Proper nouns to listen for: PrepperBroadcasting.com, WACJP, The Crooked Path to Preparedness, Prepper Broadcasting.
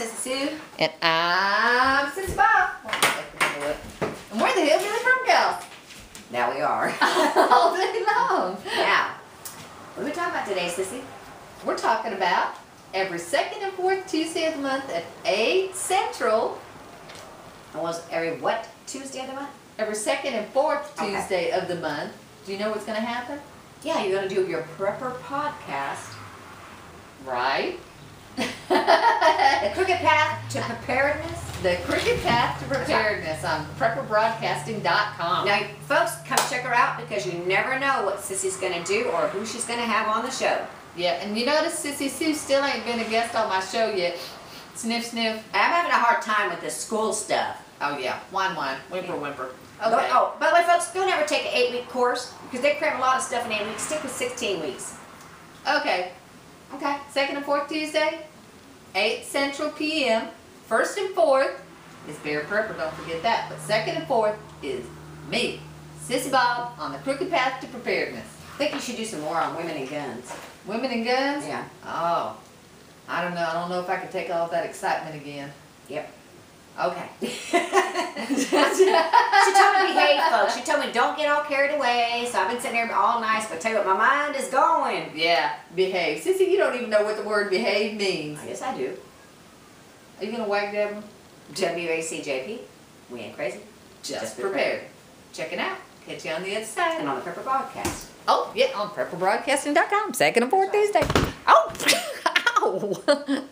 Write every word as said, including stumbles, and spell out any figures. sixty-two. And I'm sixty-five. And where the hell did we come girls? Now we are. All day long. Now, what are we talking about today, Sissy? We're talking about every second and fourth Tuesday of the month at eight Central. And was every what Tuesday of the month? Every second and fourth Tuesday okay. of the month. Do you know what's going to happen? Yeah, you're going to do your Prepper podcast, right? The Crooked Path to Preparedness. The Crooked Path to Preparedness on Prepper Broadcasting dot com. Now, folks, come check her out because you never know what Sissy's going to do or who she's going to have on the show. Yeah, and you notice Sissy Sue still ain't been a guest on my show yet. Sniff, sniff. I'm having a hard time with this school stuff. Oh, yeah. Whine, whine. Whimper, whimper. Okay. But, oh, by the way, folks, don't ever take an eight-week course because they cram a lot of stuff in eight weeks. Stick with sixteen weeks. Okay. Okay. Second and fourth Tuesday, eight Central P M First and fourth is Bear Prepper. Don't forget that. But second and fourth is me, Sissy Bob, on the Crooked Path to Preparedness. I think you should do some more on women and guns. Women and guns? Yeah. Oh. I don't know. I don't know if I can take all that excitement again. Yep. Okay. She told me to behave, folks. She told me don't get all carried away. So I've been sitting here all nice, but tell you what, my mind is going. Yeah, behave. Sissy, you don't even know what the word behave means. I guess I do. Are you going to wag that one? W A C J P. We ain't crazy. Just, Just prepared. prepared. Check it out. Catch you on the other side. And on the Prepper Broadcast. Oh, yeah, on Prepper Broadcasting dot com. Second and fourth Tuesday. Oh, ow.